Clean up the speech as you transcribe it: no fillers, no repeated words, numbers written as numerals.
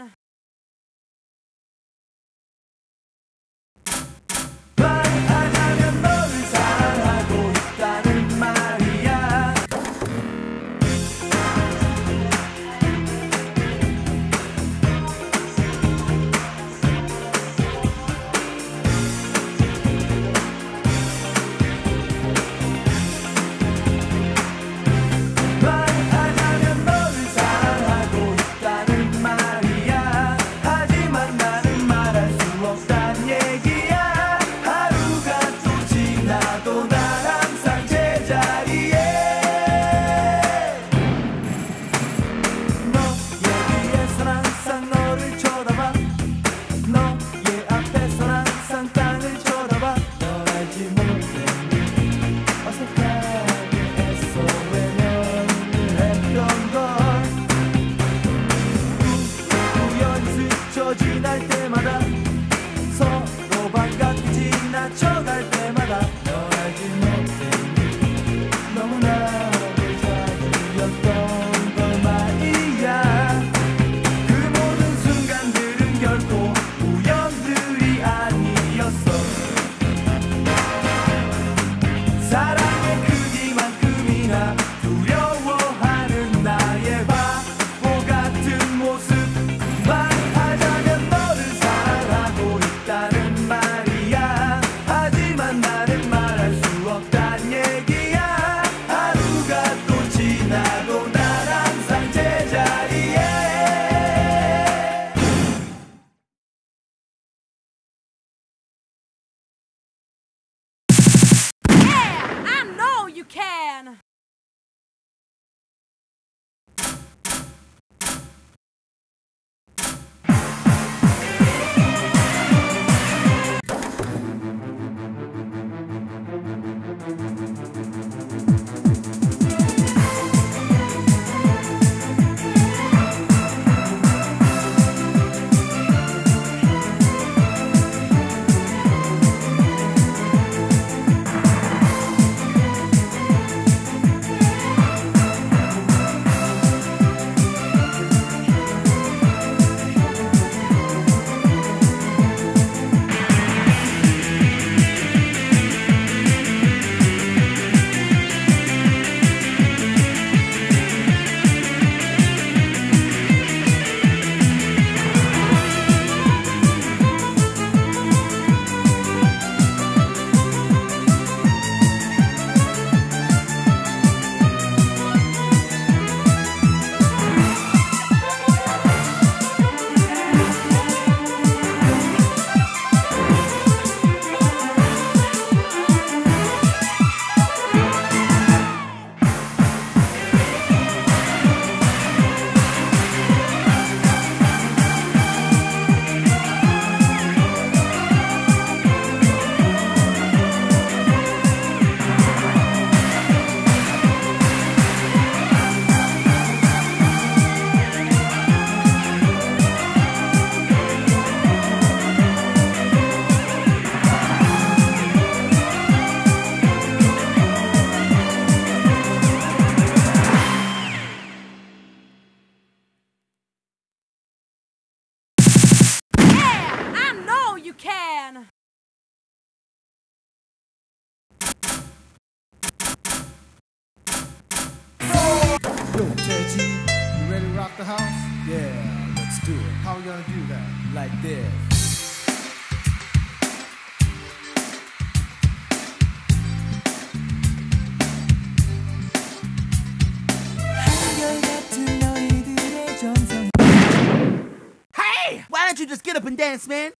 again. Can. You can. Yo, KG, you ready to rock the house? Yeah, let's do it. How we gonna do that? Like this. Hey! Why don't you just get up and dance, man?